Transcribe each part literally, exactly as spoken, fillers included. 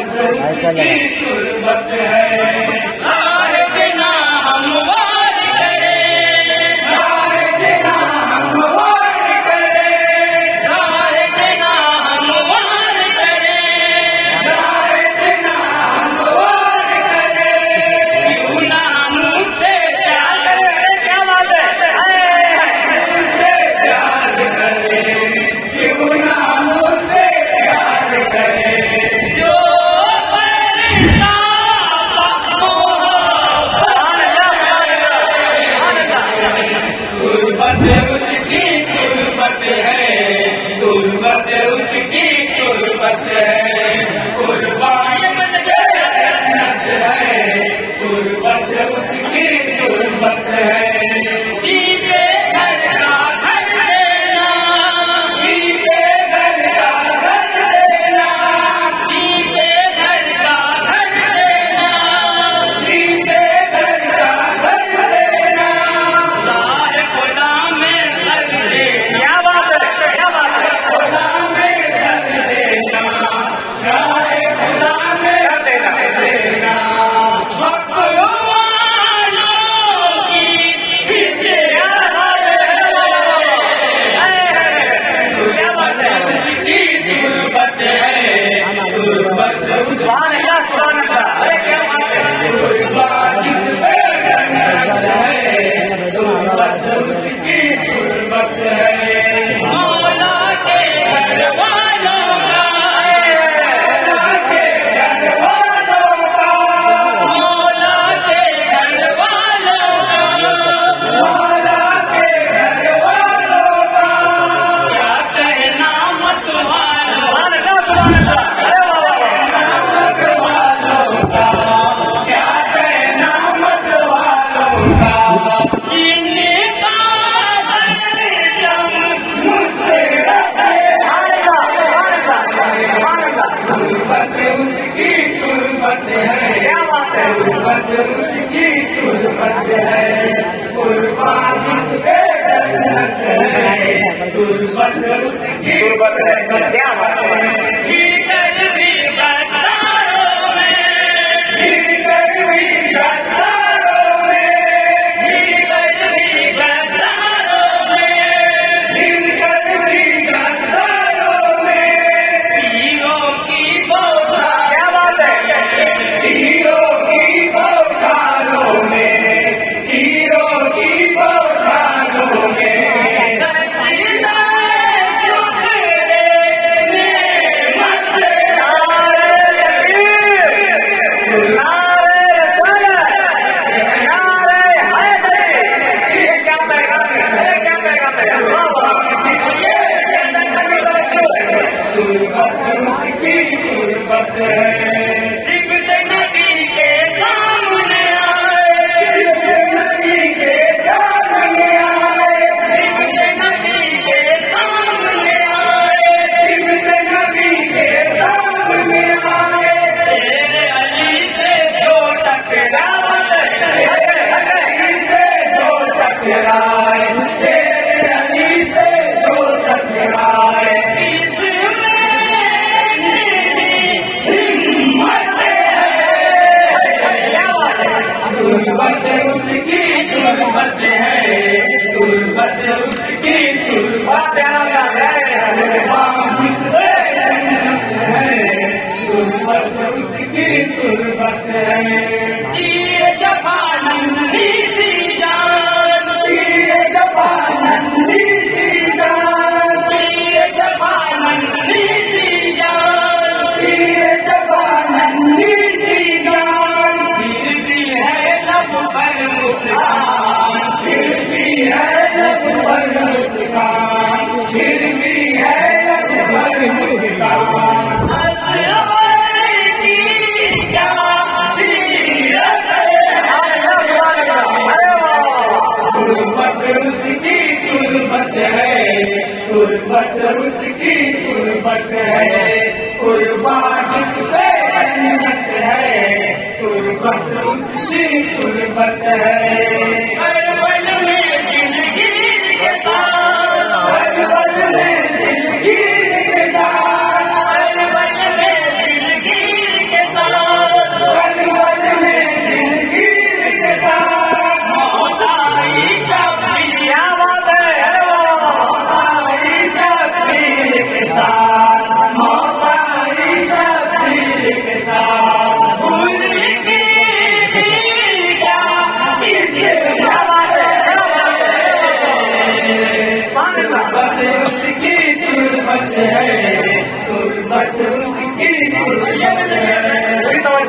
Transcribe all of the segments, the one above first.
तुर्बत है।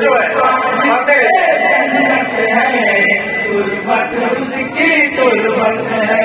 जो है तुरबत उसकी तुरबत है।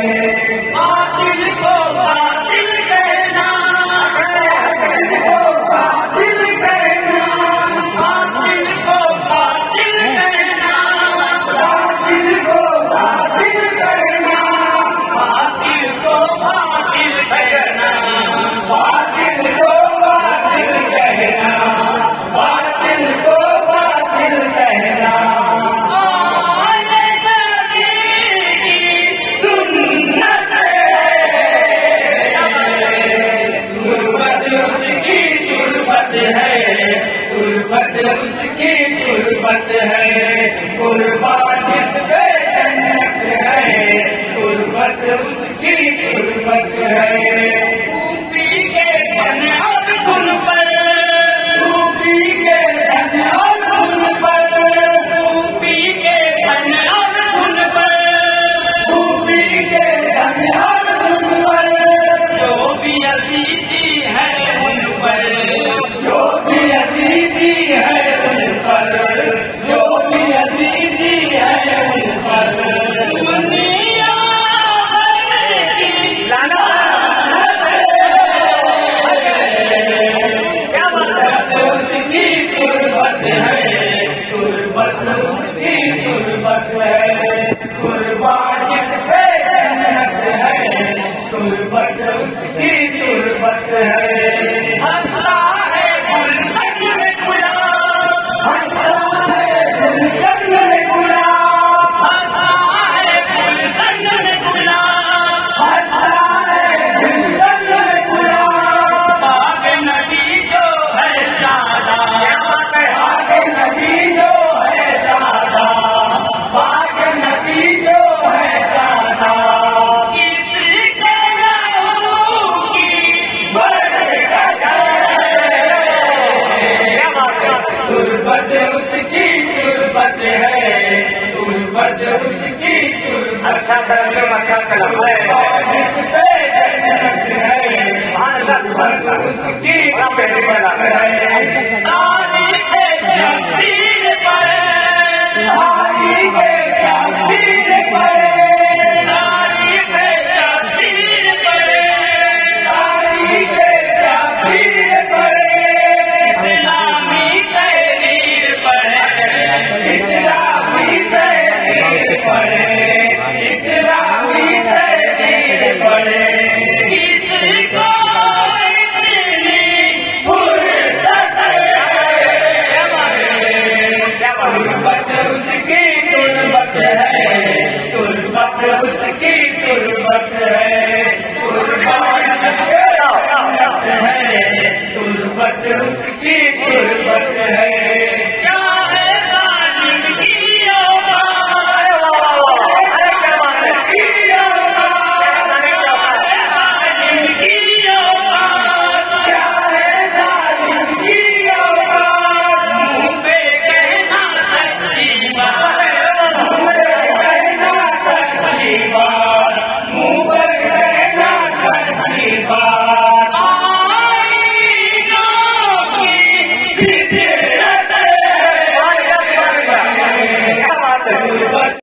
Turbat uski turbat hai, turbat ispe jannat hai, turbat uski turbat hai। Upi ke ban aur kun par, upi ke ban aur kun par, upi ke ban aur kun par, upi ke ban aur kun par, jo bhi aziti hai un par, jo bhi aziti hai un par, jo bhi aziti hai un par। दुनिया भर की लाना क्या बात है, उसकी तुरबत है, तुरबत उसकी तुरबत है, तुरबान पे जन्नत है, तुरबत उसकी तुरबत है। अच्छा कलम अच्छा कलम है, है।